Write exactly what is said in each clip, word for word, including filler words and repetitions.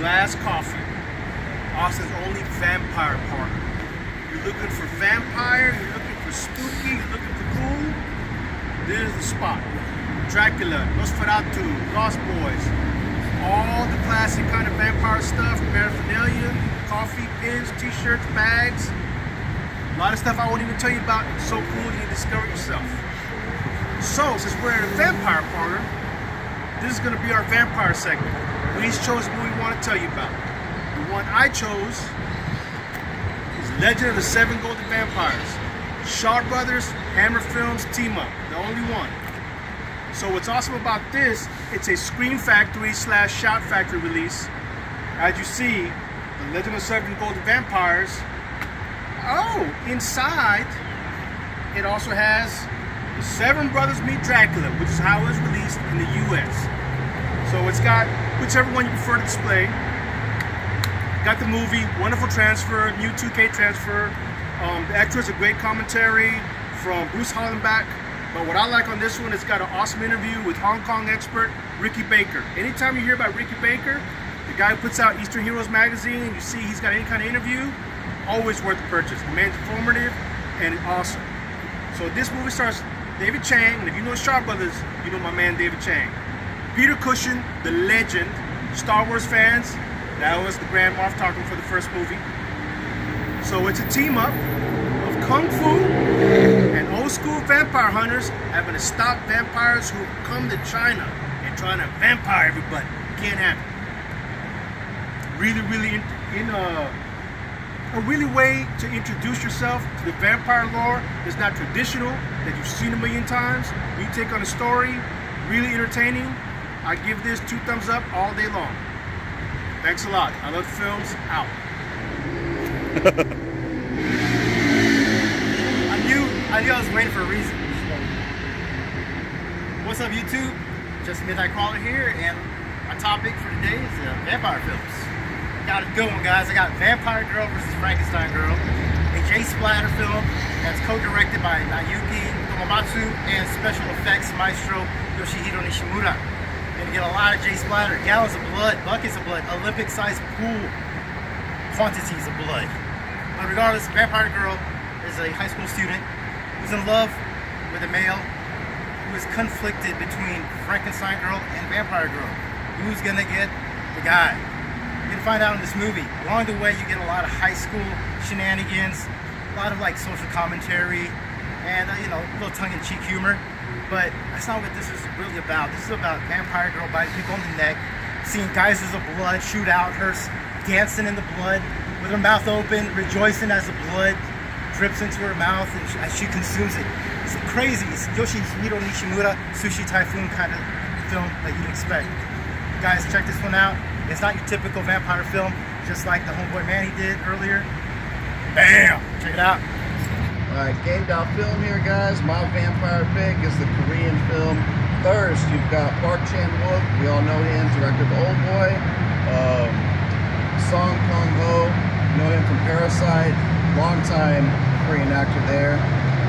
Glass Coffee, Austin's only vampire park. You're looking for vampire, you're looking for spooky, you're looking for cool, there's the spot. Dracula, Nosferatu, Lost Boys, all the classic kind of vampire stuff, paraphernalia, coffee, pins, t-shirts, bags, a lot of stuff I won't even tell you about. It's so cool, you discover yourself. So, since we're in a vampire corner, this is going to be our vampire segment. We each chose what we want to tell you about. The one I chose is Legend of the Seven Golden Vampires. Shaw Brothers, Hammer Films, team up. The only one. So what's awesome about this, it's a Screen Factory slash Shout Factory release. As you see, the Legend of Seven Golden Vampires. Oh, inside, it also has Seven Brothers Meet Dracula, which is how it was released in the U S. So it's got whichever one you prefer to display. Got the movie, wonderful transfer, new two K transfer. Um, the extras are great commentary from Bruce Hollenbach. But what I like on this one, it's got an awesome interview with Hong Kong expert Ricky Baker. Anytime you hear about Ricky Baker, the guy who puts out Eastern Heroes Magazine, and you see he's got any kind of interview, always worth the purchase. The man's informative and awesome. So this movie stars David Chang, and if you know Shaw Brothers, you know my man David Chang. Peter Cushing, the legend, Star Wars fans, that was the Grand Moff talking for the first movie. So it's a team up of Kung Fu and old school vampire hunters having to stop vampires who come to China and trying to vampire everybody. Can't happen. Really, really in, in a, a really way to introduce yourself to the vampire lore that's not traditional, that you've seen a million times. You take on a story, really entertaining. I give this two thumbs up all day long. Thanks a lot. I love films. Out. I knew I was waiting for a reason. What's up, YouTube? Justin Midnight Crawler here, and my topic for today is uh, vampire films. Got a good one, guys. I got Vampire Girl versus Frankenstein Girl, a J Splatter film that's co-directed by Naoki Komatsu and special effects maestro Yoshihiro Nishimura. Gonna get a lot of J Splatter, gallons of blood, buckets of blood, Olympic-sized pool quantities of blood. But regardless, Vampire Girl is a high school student who's in love with a male who is conflicted between Frankenstein Girl and Vampire Girl. Who's gonna get the guy? You're gonna find out in this movie. Along the way, you get a lot of high school shenanigans, a lot of like social commentary, and uh, you know, a little tongue-in-cheek humor. But that's not what this is really about. This is about Vampire Girl biting people on the neck, seeing geysers of blood shoot out, her dancing in the blood with her mouth open, rejoicing as the blood drips into her mouth and she, as she consumes it. It's crazy. It's Yoshihiro Nishimura, Sushi Typhoon kind of film that you'd expect. Guys, check this one out. It's not your typical vampire film, just like the homeboy Manny did earlier. Bam! Check it out. Alright, gamed out film here, guys. My vampire pick is the Korean film Thirst. You've got Park Chan-wook. We all know him, director of Old Boy. Um, Song Kang-ho. You know him from Parasite. Long time Korean actor there.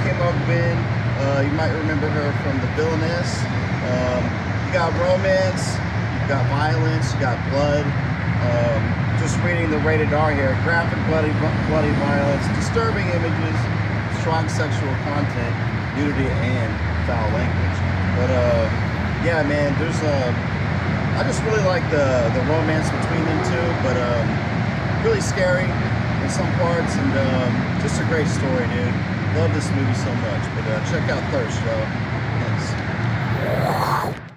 Kim Ok-bin, uh, you might remember her from The Villainess. Um, you got romance, you got violence, you got blood. Um, just reading the rated R here, graphic bloody, bloody violence, disturbing images, strong sexual content, nudity, and foul language. But uh, yeah, man, there's a. I just really like the the romance between them two, but um, really scary in some parts, and um, just a great story, dude. Love this movie so much, but uh, check out Thirst, y'all. Thanks.